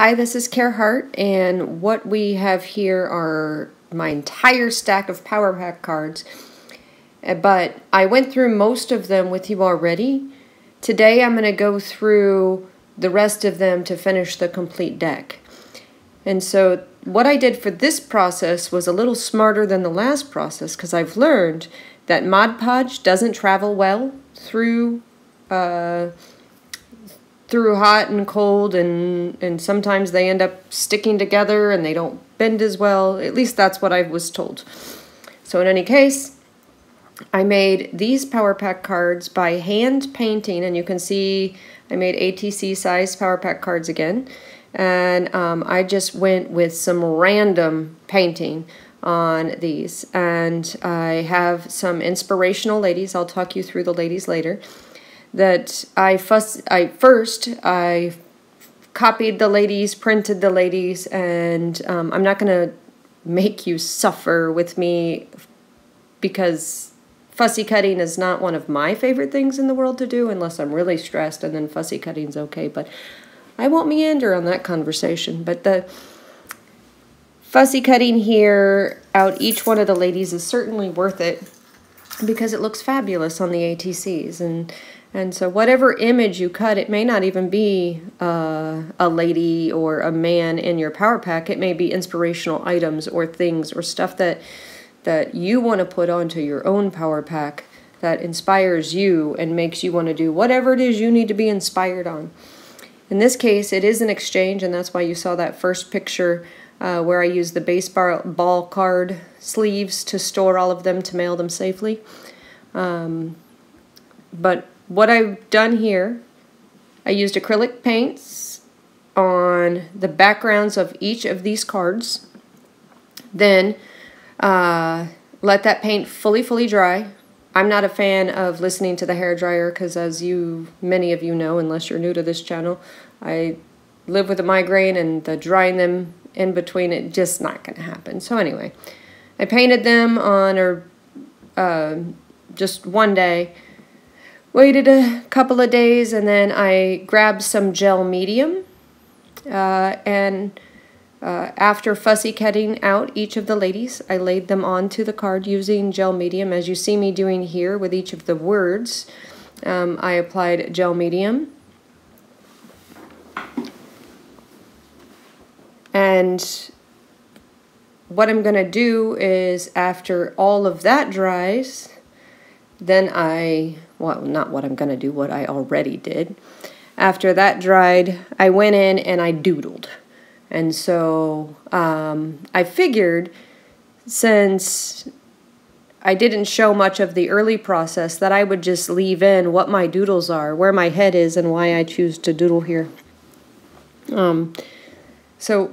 Hi, this is Care Heart, and what we have here are my entire stack of Power Pack cards, but I went through most of them with you already. Today I'm going to go through the rest of them to finish the complete deck. And so what I did for this process was a little smarter than the last process, because I've learned that Mod Podge doesn't travel well through hot and cold, and sometimes they end up sticking together and they don't bend as well. At least that's what I was told. So in any case, I made these Power Pack cards by hand painting, and you can see I made ATC size Power Pack cards again. And I just went with some random painting on these. And I have some inspirational ladies. I'll talk you through the ladies later. That I copied the ladies, printed the ladies, and I'm not going to make you suffer with me, because fussy cutting is not one of my favorite things in the world to do unless I'm really stressed, and then fussy cutting's okay, but I won't meander on that conversation. But the fussy cutting here out each one of the ladies is certainly worth it, because it looks fabulous on the ATCs. And so whatever image you cut, it may not even be a lady or a man in your Power Pack. It may be inspirational items or things or stuff that you want to put onto your own Power Pack that inspires you and makes you want to do whatever it is you need to be inspired on. In this case, it is an exchange, and that's why you saw that first picture where I used the baseball card sleeves to store all of them to mail them safely. But what I've done here, I used acrylic paints on the backgrounds of each of these cards. Then let that paint fully dry. I'm not a fan of listening to the hairdryer because, as many of you know, unless you're new to this channel, I live with a migraine, and the drying them in between, it just not going to happen. So anyway, I painted them on just one day, waited a couple of days, and then I grabbed some gel medium and after fussy cutting out each of the ladies, I laid them onto the card using gel medium, as you see me doing here with each of the words. I applied gel medium. And what I'm going to do is, after all of that dries, then what I already did. After that dried, I went in and I doodled. And so I figured, since I didn't show much of the early process, that I would just leave in what my doodles are, where my head is, and why I choose to doodle here. So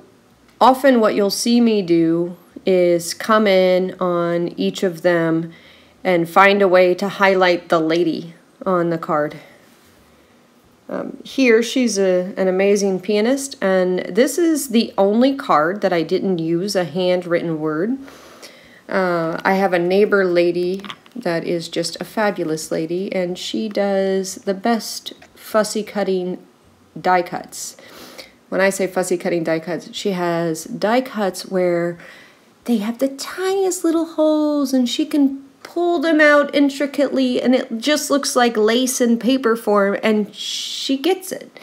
often what you'll see me do is come in on each of them and find a way to highlight the lady on the card. Here, she's an amazing pianist, and this is the only card that I didn't use a handwritten word. I have a neighbor lady that is just a fabulous lady, and she does the best fussy cutting die cuts. When I say fussy cutting die cuts, she has die cuts where they have the tiniest little holes, and she can pull them out intricately, and it just looks like lace in paper form, and she gets it.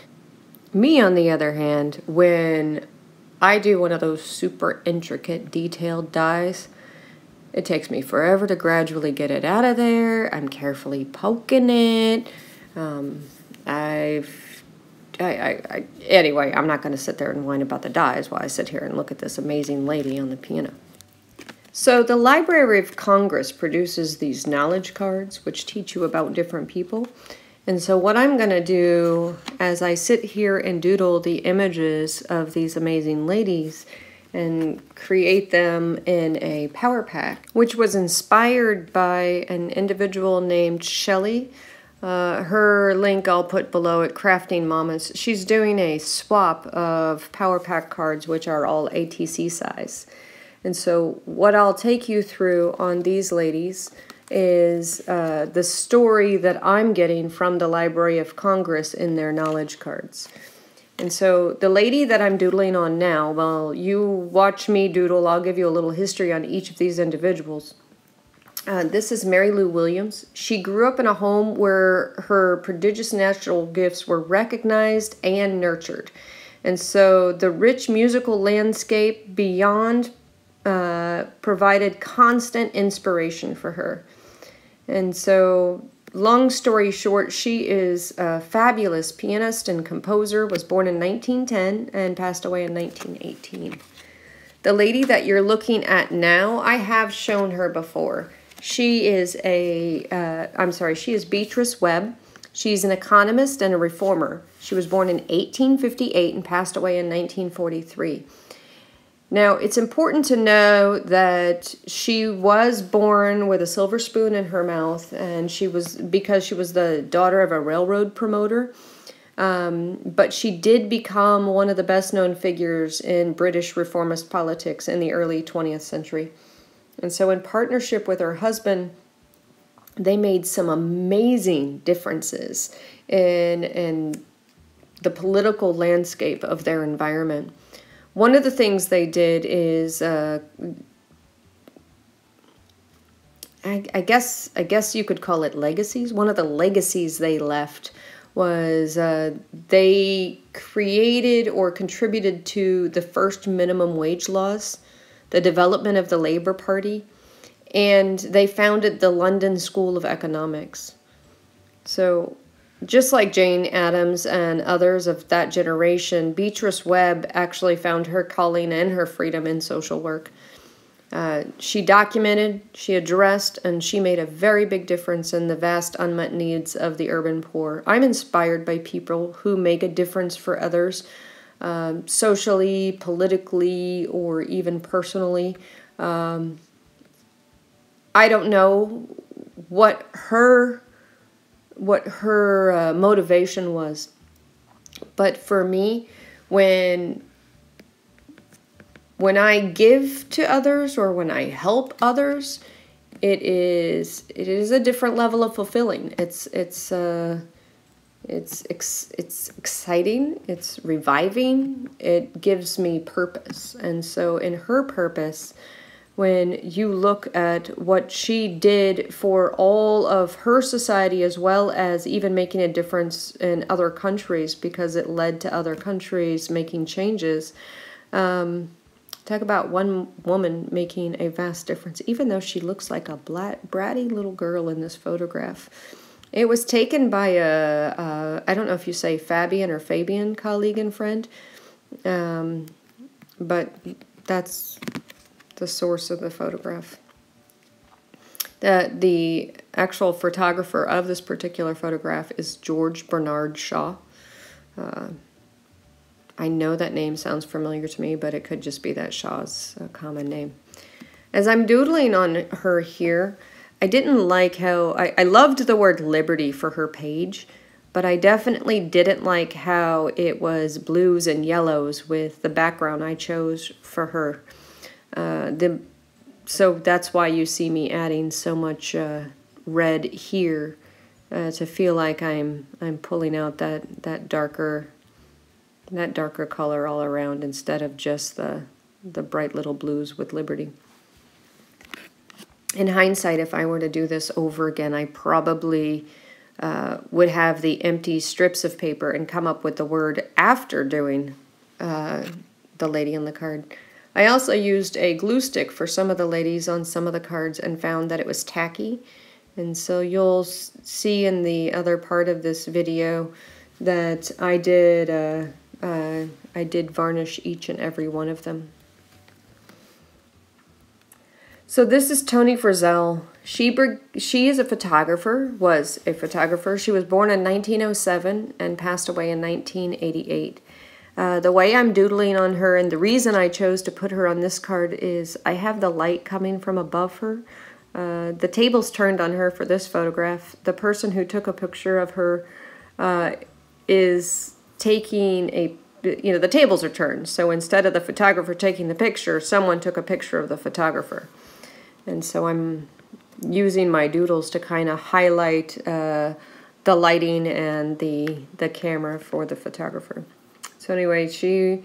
Me, on the other hand, when I do one of those super intricate, detailed dies, it takes me forever to gradually get it out of there. I'm carefully poking it. Anyway, I'm not going to sit there and whine about the dies while I sit here and look at this amazing lady on the piano. So the Library of Congress produces these knowledge cards which teach you about different people. And so what I'm going to do, as I sit here and doodle the images of these amazing ladies and create them in a Power Pack, which was inspired by an individual named Shelley. Her link I'll put below at Crafting Mamas. She's doing a swap of Power Pack cards, which are all ATC size. And so what I'll take you through on these ladies is the story that I'm getting from the Library of Congress in their knowledge cards. And so the lady that I'm doodling on now, while you watch me doodle, I'll give you a little history on each of these individuals. This is Mary Lou Williams. She grew up in a home where her prodigious natural gifts were recognized and nurtured. And so the rich musical landscape beyond provided constant inspiration for her. And so, long story short, she is a fabulous pianist and composer, was born in 1910 and passed away in 1918. The lady that you're looking at now, I have shown her before. She is Beatrice Webb. She's an economist and a reformer. She was born in 1858 and passed away in 1943. Now, it's important to know that she was born with a silver spoon in her mouth, and because she was the daughter of a railroad promoter. But she did become one of the best-known figures in British reformist politics in the early 20th century. And so in partnership with her husband, they made some amazing differences in the political landscape of their environment. One of the things they did is, I guess you could call it legacies. One of the legacies they left was they created or contributed to the first minimum wage laws, the development of the Labour Party, and they founded the London School of Economics. So, just like Jane Addams and others of that generation, Beatrice Webb actually found her calling and her freedom in social work. She documented, she addressed, and she made a very big difference in the vast unmet needs of the urban poor. I'm inspired by people who make a difference for others, socially, politically, or even personally. I don't know what her motivation was, but for me, when I give to others or when I help others, it is a different level of fulfilling. It's exciting. It's reviving. It gives me purpose. And so in her purpose, when you look at what she did for all of her society, as well as even making a difference in other countries, because it led to other countries making changes. Talk about one woman making a vast difference, even though she looks like a bratty little girl in this photograph. It was taken by I don't know if you say Fabian or Fabian, colleague and friend, but that's the source of the photograph. The actual photographer of this particular photograph is George Bernard Shaw. I know that name sounds familiar to me, but it could just be that Shaw's a common name. As I'm doodling on her here, I didn't like how... I loved the word liberty for her page, but I definitely didn't like how it was blues and yellows with the background I chose for her. So that's why you see me adding so much red here to feel like I'm pulling out that darker color all around instead of just the bright little blues with liberty. In hindsight, if I were to do this over again, I probably would have the empty strips of paper and come up with the word after doing the lady on the card. I also used a glue stick for some of the ladies on some of the cards and found that it was tacky. And so you'll see in the other part of this video that I did varnish each and every one of them. So this is Toni Frizzell. She is a photographer, was a photographer. She was born in 1907 and passed away in 1988. The way I'm doodling on her and the reason I chose to put her on this card is I have the light coming from above her. The table's turned on her for this photograph. The person who took a picture of her is taking a, you know, the tables are turned. So instead of the photographer taking the picture, someone took a picture of the photographer. And so I'm using my doodles to kind of highlight the lighting and the camera for the photographer. So anyway, she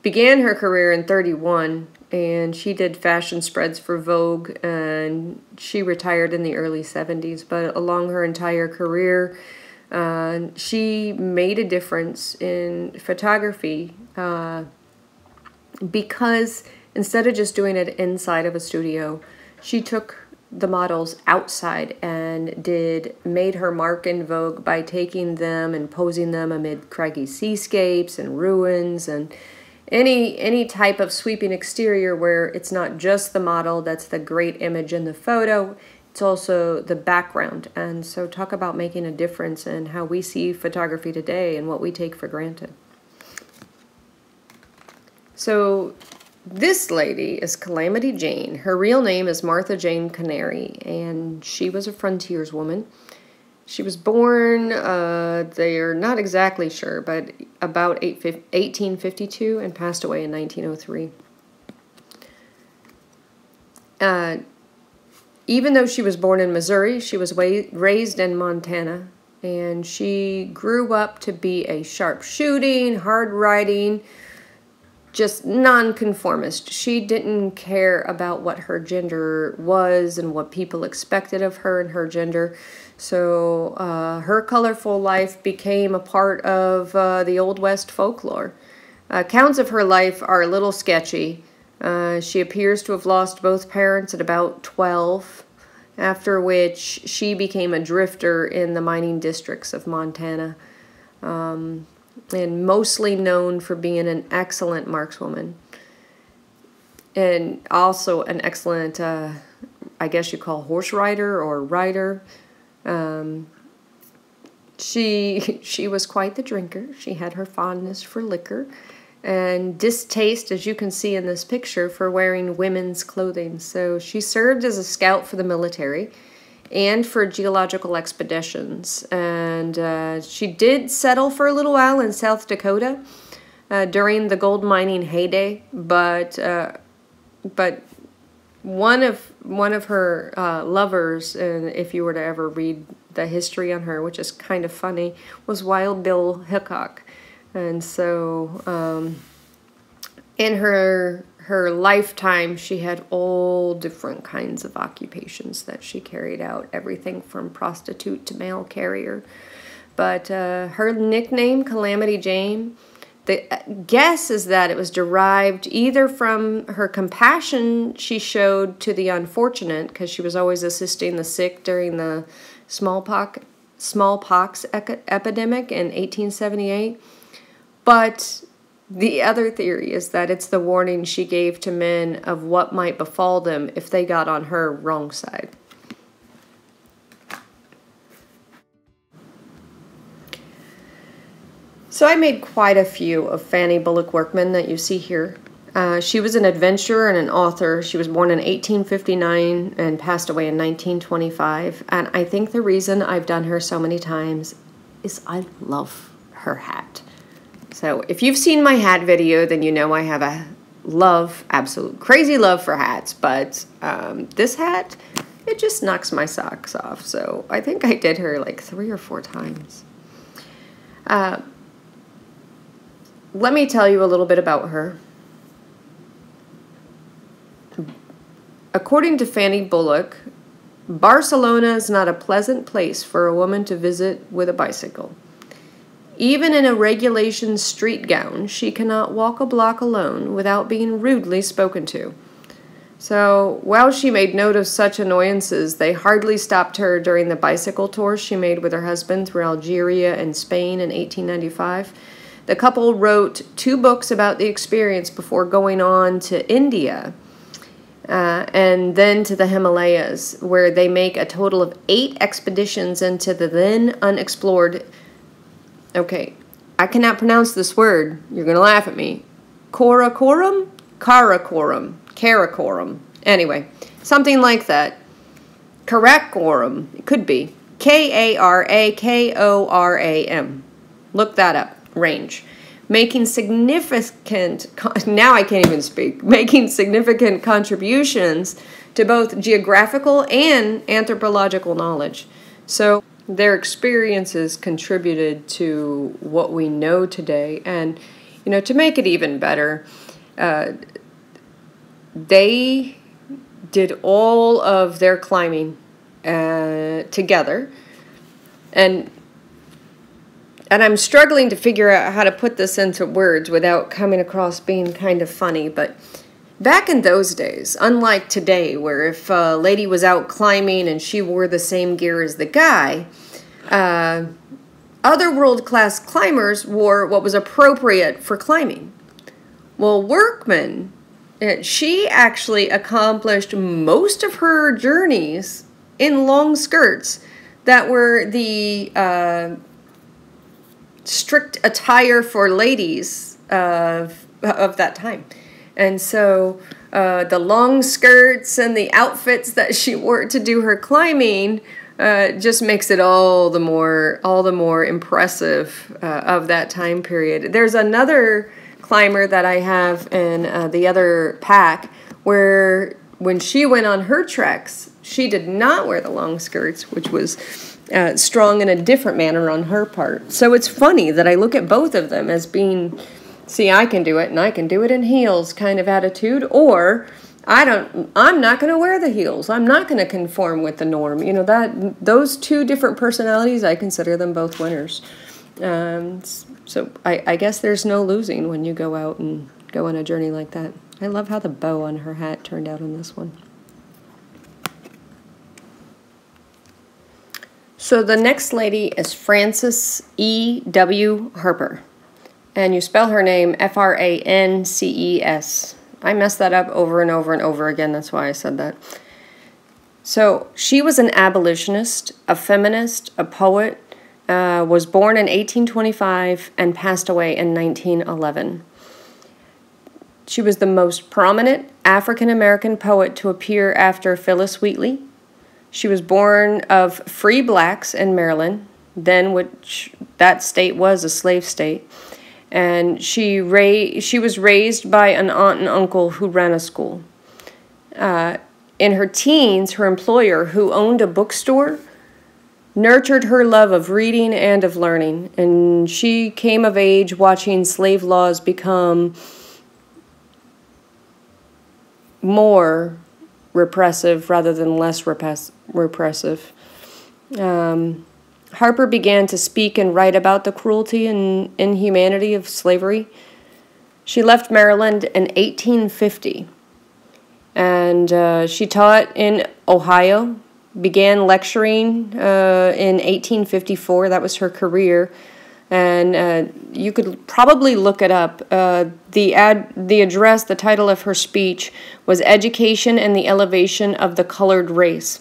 began her career in 1931, and she did fashion spreads for Vogue, and she retired in the early 70s. But along her entire career, she made a difference in photography because instead of just doing it inside of a studio, she took the models outside and made her mark in Vogue by taking them and posing them amid craggy seascapes and ruins and any type of sweeping exterior where it's not just the model that's the great image in the photo, it's also the background. And so talk about making a difference in how we see photography today and what we take for granted. So this lady is Calamity Jane. Her real name is Martha Jane Canary, and she was a frontierswoman. She was born, they're not exactly sure, but about 1852, and passed away in 1903. Even though she was born in Missouri, she was raised in Montana, and she grew up to be a sharp-shooting, hard-riding, just nonconformist. She didn't care about what her gender was and what people expected of her and her gender. So her colorful life became a part of the Old West folklore. Accounts of her life are a little sketchy. She appears to have lost both parents at about 12, after which she became a drifter in the mining districts of Montana. And mostly known for being an excellent markswoman and also an excellent, I guess you call horse rider or rider. She was quite the drinker. She had her fondness for liquor and distaste, as you can see in this picture, for wearing women's clothing. So she served as a scout for the military and for geological expeditions. And she did settle for a little while in South Dakota during the gold mining heyday, but one of her lovers, and if you were to ever read the history on her, which is kind of funny, was Wild Bill Hickok. And so in her lifetime, she had all different kinds of occupations that she carried out, everything from prostitute to mail carrier. But her nickname, Calamity Jane, the guess is that it was derived either from her compassion she showed to the unfortunate, because she was always assisting the sick during the smallpox epidemic in 1878, but the other theory is that it's the warning she gave to men of what might befall them if they got on her wrong side. So I made quite a few of Fanny Bullock Workman that you see here. She was an adventurer and an author. She was born in 1859 and passed away in 1925. And I think the reason I've done her so many times is I love her hat. So if you've seen my hat video, then you know I have a love, absolute crazy love for hats, but this hat, it just knocks my socks off. So I think I did her like 3 or 4 times. Let me tell you a little bit about her. According to Fanny Bullock, Barcelona is not a pleasant place for a woman to visit with a bicycle. Even in a regulation street gown, she cannot walk a block alone without being rudely spoken to. So, while she made note of such annoyances, they hardly stopped her during the bicycle tour she made with her husband through Algeria and Spain in 1895. The couple wrote 2 books about the experience before going on to India and then to the Himalayas, where they make a total of 8 expeditions into the then unexplored. Okay, I cannot pronounce this word. You're going to laugh at me. Karakoram? Karakoram. Karakoram. Anyway, something like that. Karakoram. It could be. Karakoram. Look that up. Range. Making significant contributions to both geographical and anthropological knowledge. So their experiences contributed to what we know today, and you know, to make it even better, they did all of their climbing together. And I'm struggling to figure out how to put this into words without coming across being kind of funny, but back in those days, unlike today, where if a lady was out climbing and she wore the same gear as the guy, other world-class climbers wore what was appropriate for climbing. Well, Workman, she actually accomplished most of her journeys in long skirts that were the strict attire for ladies of that time. And so the long skirts and the outfits that she wore to do her climbing just makes it all the more impressive of that time period. There's another climber that I have in the other pack where when she went on her treks, she did not wear the long skirts, which was strong in a different manner on her part. So it's funny that I look at both of them as being... see, I can do it, and I can do it in heels kind of attitude, or I'm not going to wear the heels. I'm not going to conform with the norm. You know, that those two different personalities, I consider them both winners. So I guess there's no losing when you go out and go on a journey like that. I love how the bow on her hat turned out on this one. So the next lady is Frances E. W. Harper. And you spell her name F-R-A-N-C-E-S. I messed that up over and over and over again. That's why I said that. So she was an abolitionist, a feminist, a poet, was born in 1825 and passed away in 1911. She was the most prominent African-American poet to appear after Phyllis Wheatley. She was born of free blacks in Maryland, then which that state was a slave state. And she was raised by an aunt and uncle who ran a school. In her teens, her employer, who owned a bookstore, nurtured her love of reading and of learning. And she came of age watching slave laws become more repressive rather than less repressive. Harper began to speak and write about the cruelty and inhumanity of slavery. She left Maryland in 1850, and she taught in Ohio, began lecturing in 1854. That was her career, and you could probably look it up. The address, the title of her speech was Education and the Elevation of the Colored Race.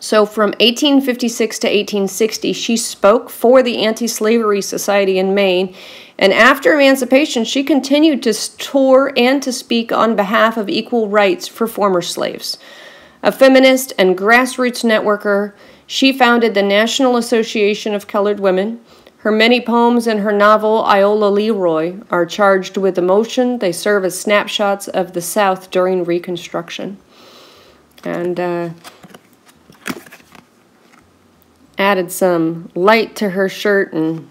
So from 1856 to 1860, she spoke for the Anti-Slavery Society in Maine, and after emancipation, she continued to tour and to speak on behalf of equal rights for former slaves. A feminist and grassroots networker, she founded the National Association of Colored Women. Her many poems and her novel, Iola Leroy, are charged with emotion. They serve as snapshots of the South during Reconstruction. And... added some light to her shirt and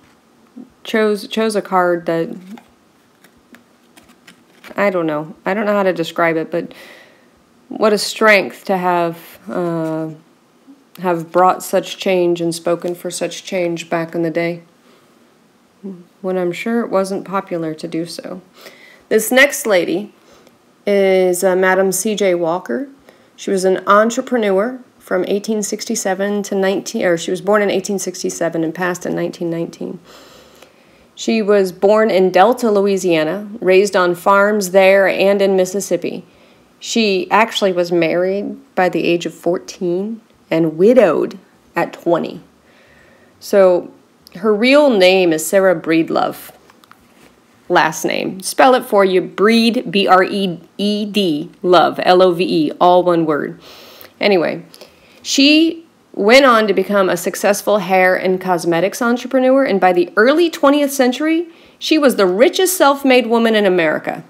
chose a card that I don't know how to describe it, but what a strength to have brought such change and spoken for such change back in the day, when I'm sure it wasn't popular to do so. This next lady is Madam C.J. Walker. She was an entrepreneur. From 1867 to 19, or she was born in 1867 and passed in 1919. She was born in Delta, Louisiana, raised on farms there and in Mississippi. She actually was married by the age of 14 and widowed at 20. So her real name is Sarah Breedlove, last name. Spell it for you, Breed, B-R-E-E-D, Love, L-O-V-E, all one word. Anyway, she went on to become a successful hair and cosmetics entrepreneur, and by the early 20th century, she was the richest self-made woman in America.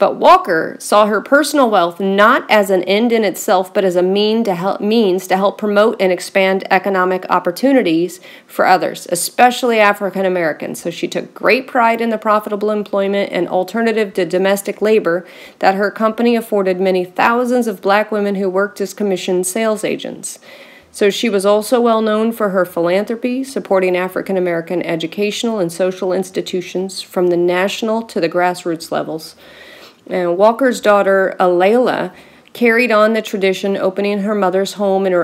But Walker saw her personal wealth not as an end in itself, but as a means to help promote and expand economic opportunities for others, especially African Americans. So she took great pride in the profitable employment and alternative to domestic labor that her company afforded many thousands of black women who worked as commissioned sales agents. So she was also well known for her philanthropy, supporting African American educational and social institutions from the national to the grassroots levels. And Walker's daughter, Alayla, carried on the tradition, opening her mother's home and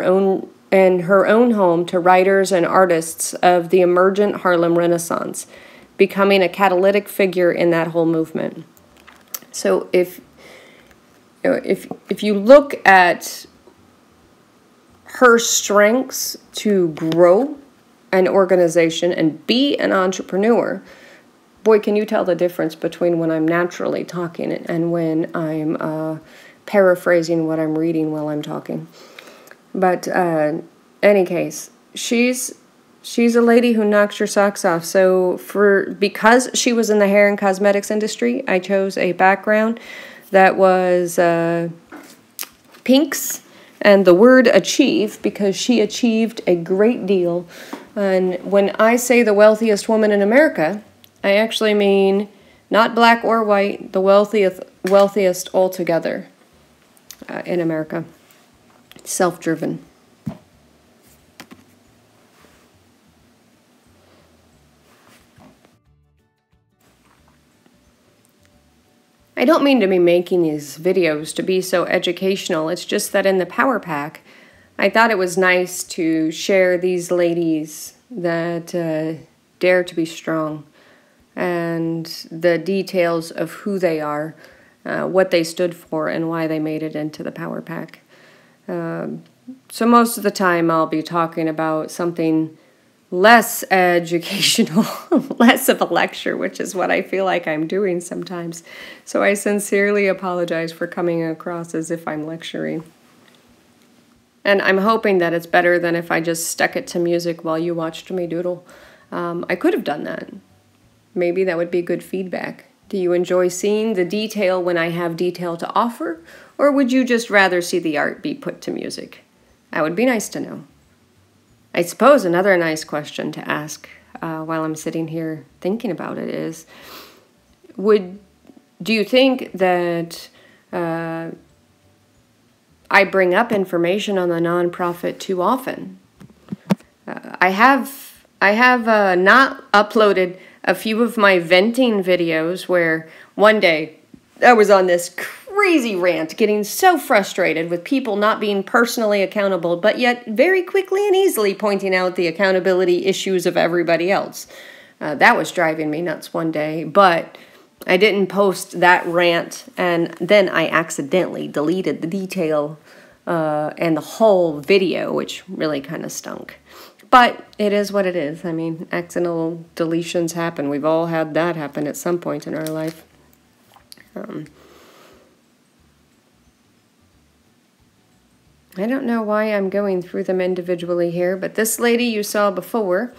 her own home to writers and artists of the emergent Harlem Renaissance, becoming a catalytic figure in that whole movement. So if you look at her strengths to grow an organization and be an entrepreneur, boy, can you tell the difference between when I'm naturally talking and when I'm paraphrasing what I'm reading while I'm talking. But any case, she's a lady who knocks your socks off. So because she was in the hair and cosmetics industry, I chose a background that was pinks and the word achieve, because she achieved a great deal. And when I say the wealthiest woman in America, I actually mean not black or white, the wealthiest altogether in America. Self-driven. I don't mean to be making these videos to be so educational. It's just that in the Power Pack, I thought it was nice to share these ladies that dare to be strong, and the details of who they are, what they stood for, and why they made it into the Power Pack. So most of the time I'll be talking about something less educational, less of a lecture, which is what I feel like I'm doing sometimes. So I sincerely apologize for coming across as if I'm lecturing. And I'm hoping that it's better than if I just stuck it to music while you watched me doodle. I could have done that. Maybe that would be good feedback. Do you enjoy seeing the detail when I have detail to offer? Or would you just rather see the art be put to music? That would be nice to know. I suppose another nice question to ask while I'm sitting here thinking about it is, do you think that I bring up information on the nonprofit too often? I have not uploaded a few of my venting videos where one day I was on this crazy rant, getting so frustrated with people not being personally accountable, but yet very quickly and easily pointing out the accountability issues of everybody else. That was driving me nuts one day, but I didn't post that rant, and then I accidentally deleted the detail and the whole video, which really kind of stunk. But it is what it is. I mean, accidental deletions happen. We've all had that happen at some point in our life. I don't know why I'm going through them individually here, but this lady you saw before,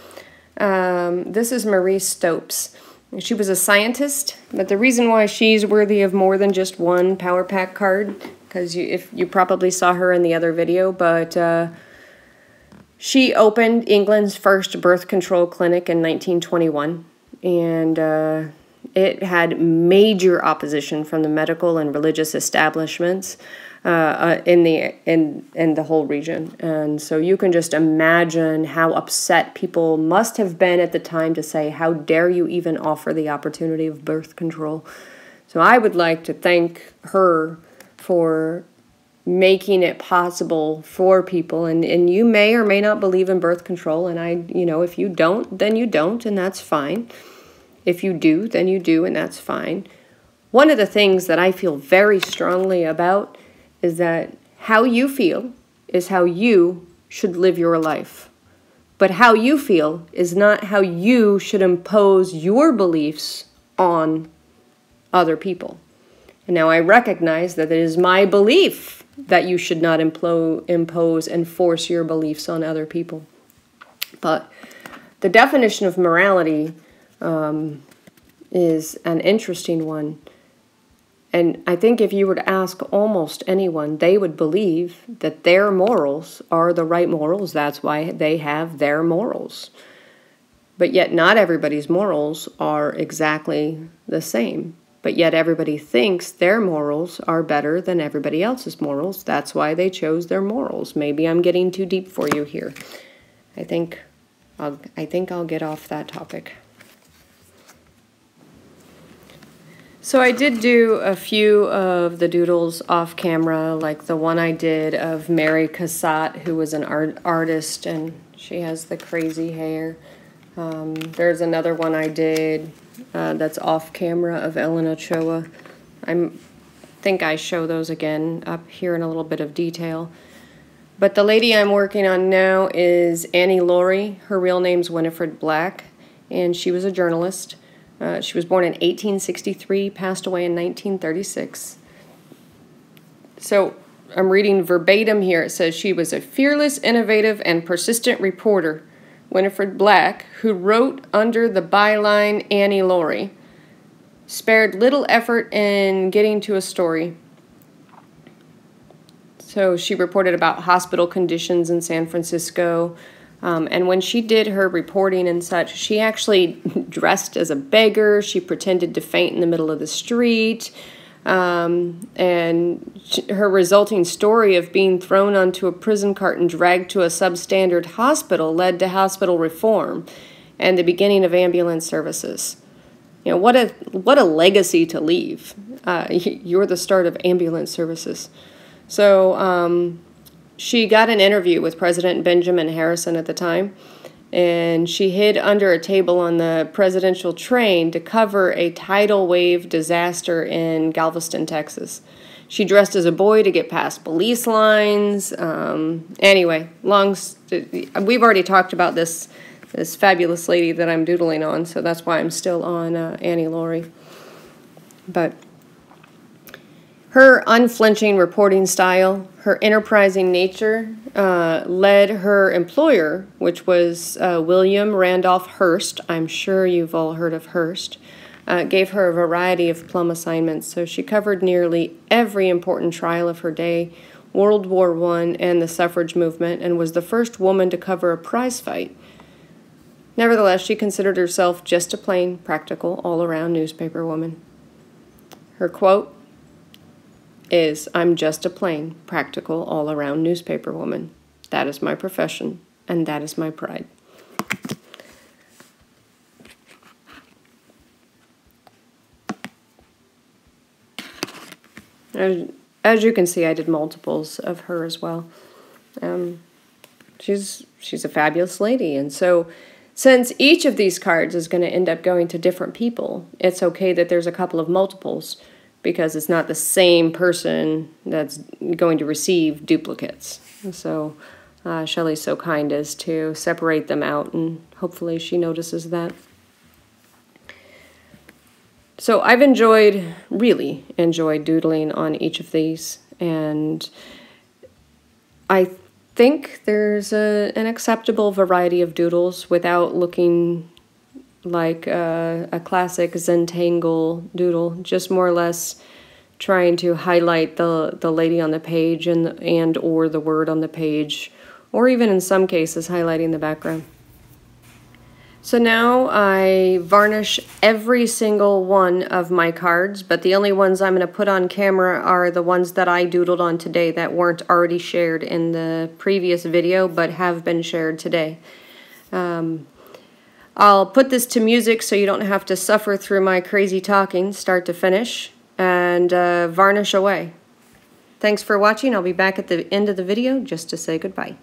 this is Marie Stopes. She was a scientist, but the reason why she's worthy of more than just one Power Pack card, because you probably saw her in the other video, but... she opened England's first birth control clinic in 1921, and it had major opposition from the medical and religious establishments in the whole region. And so you can just imagine how upset people must have been at the time to say, how dare you even offer the opportunity of birth control? So I would like to thank her for making it possible for people, and you may or may not believe in birth control, and if you don't, then you don't, and that's fine. If you do, then you do, and that's fine. One of the things that I feel very strongly about is that how you feel is how you should live your life, but how you feel is not how you should impose your beliefs on other people. And now I recognize that it is my belief that you should not impose and force your beliefs on other people. But the definition of morality is an interesting one. And I think if you were to ask almost anyone, they would believe that their morals are the right morals. That's why they have their morals. But yet not everybody's morals are exactly the same. But yet everybody thinks their morals are better than everybody else's morals. That's why they chose their morals. Maybe I'm getting too deep for you here. I think I'll get off that topic. So I did do a few of the doodles off camera, like the one I did of Mary Cassatt, who was an artist, and she has the crazy hair. There's another one I did that's off camera of Ellen Ochoa. I think I show those again up here in a little bit of detail. But the lady I'm working on now is Annie Laurie. Her real name's Winifred Black, and she was a journalist. She was born in 1863, passed away in 1936. So I'm reading verbatim here. It says, she was a fearless, innovative, and persistent reporter, Winifred Black, who wrote under the byline Annie Laurie, spared little effort in getting to a story. So she reported about hospital conditions in San Francisco. And when she did her reporting and such, she actually dressed as a beggar. She pretended to faint in the middle of the street. Her resulting story of being thrown onto a prison cart and dragged to a substandard hospital led to hospital reform and the beginning of ambulance services. You know, what a legacy to leave. You're the start of ambulance services. So, she got an interview with President Benjamin Harrison at the time, and she hid under a table on the presidential train to cover a tidal wave disaster in Galveston, Texas. She dressed as a boy to get past police lines. Anyway, we've already talked about this fabulous lady that I'm doodling on, so that's why I'm still on Annie Laurie. But her unflinching reporting style, her enterprising nature led her employer, which was William Randolph Hearst. I'm sure you've all heard of Hearst. Gave her a variety of plum assignments, so she covered nearly every important trial of her day, World War I and the suffrage movement, and was the first woman to cover a prize fight. Nevertheless, she considered herself just a plain, practical, all-around newspaper woman. Her quote is, I'm just a plain, practical, all-around newspaper woman. That is my profession, and that is my pride. As you can see, I did multiples of her as well. She's a fabulous lady, and so since each of these cards is going to end up going to different people, it's okay that there's a couple of multiples, because it's not the same person that's going to receive duplicates. So Shelley's so kind as to separate them out, and hopefully she notices that. So I've really enjoyed doodling on each of these, and I think there's an acceptable variety of doodles without looking like a classic Zentangle doodle, just more or less trying to highlight the lady on the page and or the word on the page, or even in some cases highlighting the background. So now I varnish every single one of my cards, but the only ones I'm going to put on camera are the ones that I doodled on today that weren't already shared in the previous video but have been shared today. I'll put this to music so you don't have to suffer through my crazy talking, start to finish, and varnish away. Thanks for watching. I'll be back at the end of the video just to say goodbye.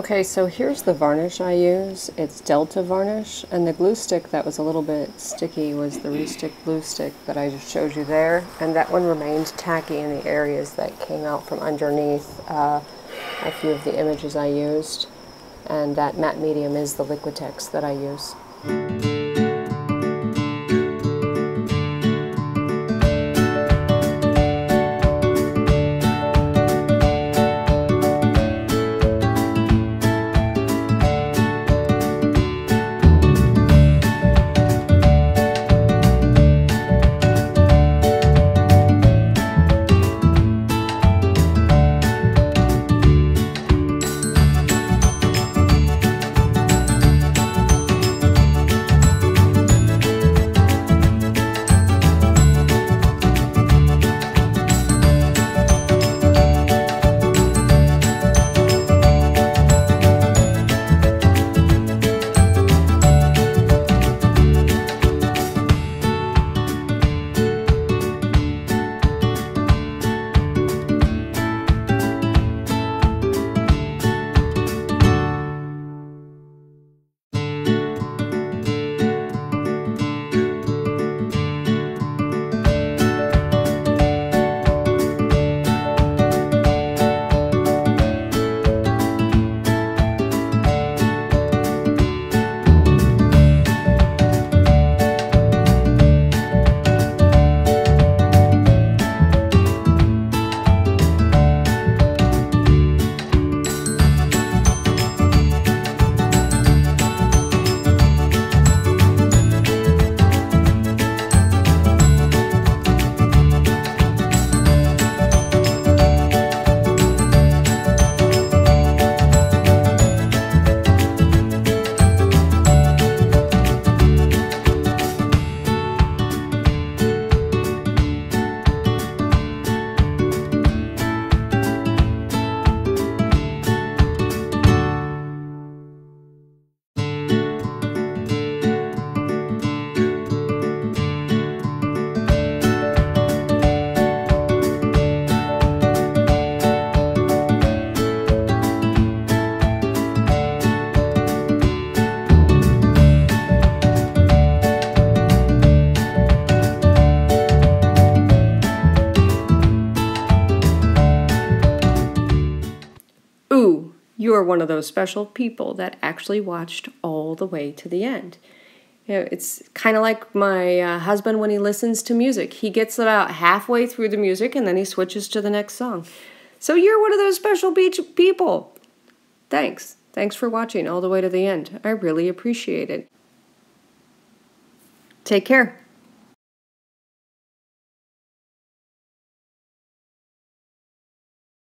Okay, so here's the varnish I use. It's Delta varnish, and the glue stick that was a little bit sticky was the Restick glue stick that I just showed you there, and that one remained tacky in the areas that came out from underneath a few of the images I used, and that matte medium is the Liquitex that I use. You are one of those special people that actually watched all the way to the end. You know, it's kind of like my husband when he listens to music. He gets about halfway through the music and then he switches to the next song. So you're one of those special people. Thanks. Thanks for watching all the way to the end. I really appreciate it. Take care.